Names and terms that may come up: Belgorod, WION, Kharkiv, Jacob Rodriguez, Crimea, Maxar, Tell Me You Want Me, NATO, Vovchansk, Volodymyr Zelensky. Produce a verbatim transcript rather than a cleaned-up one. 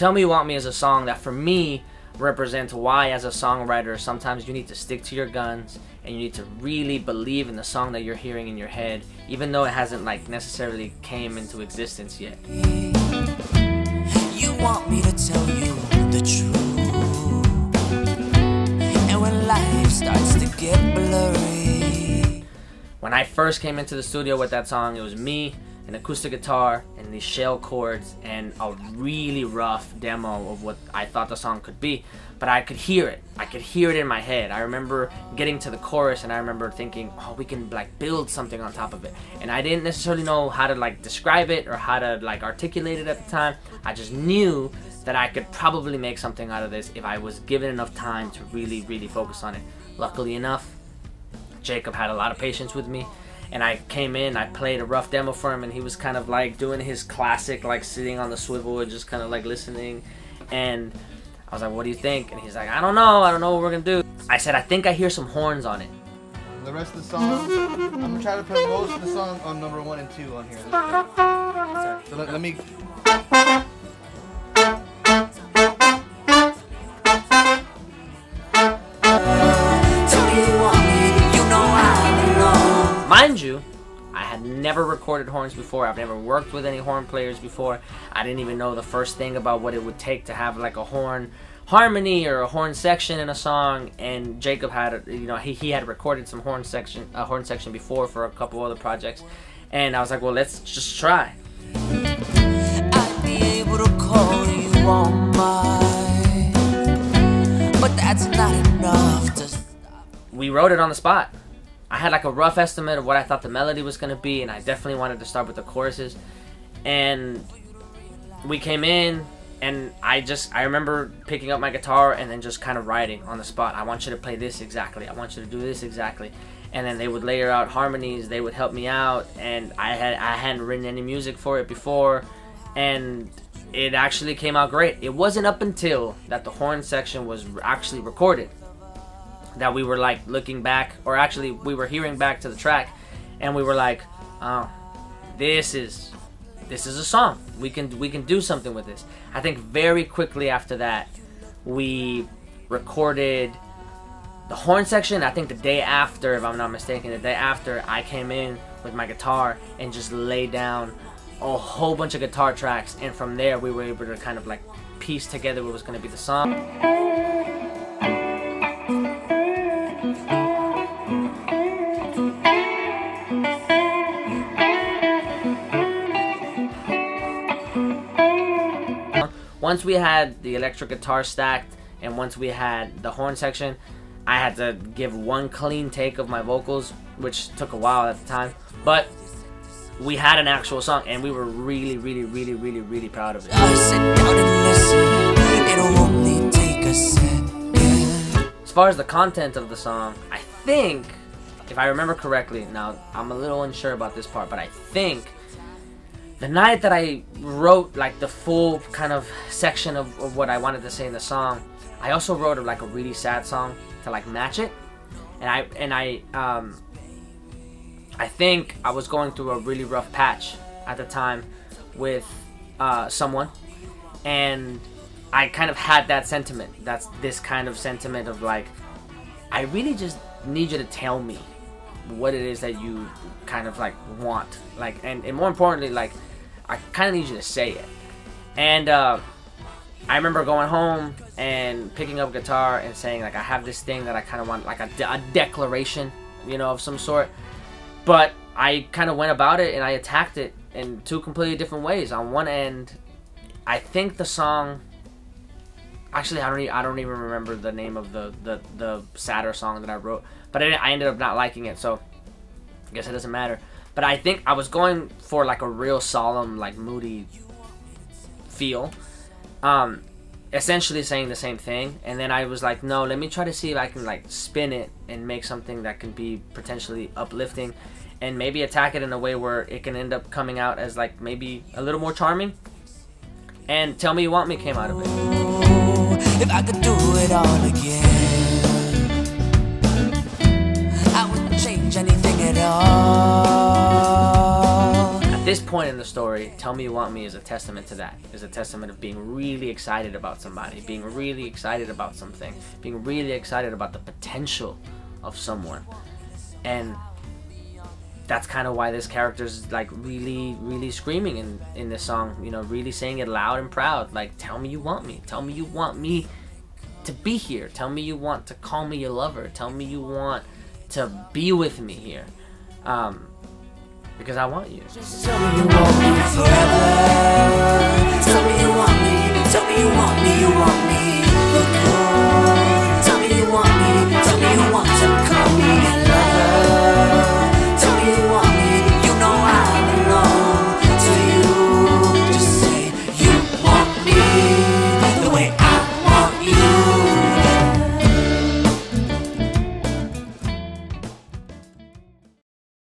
Tell Me You Want Me is a song that for me represents why as a songwriter sometimes you need to stick to your guns and you need to really believe in the song that you're hearing in your head, even though it hasn't like necessarily came into existence yet. You want me to tell you the truth, and when life starts to get blurry. When I first came into the studio with that song, it was me, an acoustic guitar, and these shell chords, and a really rough demo of what I thought the song could be, but I could hear it. I could hear it in my head. I remember getting to the chorus, and I remember thinking, oh, we can like build something on top of it. And I didn't necessarily know how to like describe it or how to like articulate it at the time. I just knew that I could probably make something out of this if I was given enough time to really, really focus on it. Luckily enough, Jacob had a lot of patience with me. And I came in, I played a rough demo for him, and he was kind of like doing his classic, like sitting on the swivel and just kind of like listening. And I was like, what do you think? And he's like, I don't know, I don't know what we're gonna do. I said, I think I hear some horns on it. The rest of the songs, I'm gonna try to put most of the songs on number one and two on here. So let, let me... Mind you, I had never recorded horns before. I've never worked with any horn players before. I didn't even know the first thing about what it would take to have like a horn harmony or a horn section in a song. And Jacob had, you know, he, he had recorded some horn section, a horn section before for a couple other projects. And I was like, well, let's just try. I'd be able to call you on mine, but that's not enough to stop. We wrote it on the spot. I had like a rough estimate of what I thought the melody was going to be, and I definitely wanted to start with the choruses. And we came in, and I just, I remember picking up my guitar and then just kind of writing on the spot. I want you to play this exactly. I want you to do this exactly. And then they would layer out harmonies. They would help me out. And I, had, I hadn't written any music for it before. And it actually came out great. It wasn't up until that the horn section was actually recorded that we were like looking back, or actually we were hearing back to the track, and we were like, oh, this is this is a song. We can we can do something with this. I think very quickly after that, we recorded the horn section. I think the day after, if I'm not mistaken, the day after, I came in with my guitar and just laid down a whole bunch of guitar tracks, and from there we were able to kind of like piece together what was going to be the song. Once we had the electric guitar stacked, and once we had the horn section, I had to give one clean take of my vocals, which took a while at the time, but we had an actual song, and we were really, really, really, really, really proud of it. As far as the content of the song, I think, if I remember correctly, now I'm a little unsure about this part, but I think the night that I wrote like the full kind of section of, of what I wanted to say in the song, I also wrote like a really sad song to like match it. And I and I um, I think I was going through a really rough patch at the time with uh, someone, and I kind of had that sentiment. That's this kind of sentiment of like, I really just need you to tell me what it is that you kind of like want, like, and, and more importantly, like, I kind of need you to say it. And uh, I remember going home and picking up guitar and saying, like, I have this thing that I kind of want, like a, de a declaration, you know, of some sort. But I kind of went about it and I attacked it in two completely different ways. On one end, I think the song, actually, I don't even, I don't even remember the name of the, the, the sadder song that I wrote, but I, I ended up not liking it, so I guess it doesn't matter. But I think I was going for like a real solemn, like moody feel, um, essentially saying the same thing. And then I was like, no, let me try to see if I can like spin it and make something that can be potentially uplifting, and maybe attack it in a way where it can end up coming out as like maybe a little more charming. And Tell Me You Want Me came out of it. Ooh, if I could do it all again, I wouldn't change anything at all. point in the story, Tell Me You Want Me is a testament to that. Is a testament of being really excited about somebody, being really excited about something, being really excited about the potential of someone. And that's kind of why this character's like really, really screaming in, in this song, you know, really saying it loud and proud. Like, tell me you want me. Tell me you want me to be here. Tell me you want to call me your lover. Tell me you want to be with me here. Um, because I want you. Just tell me you want me forever. Tell me you want me. Tell me you want me.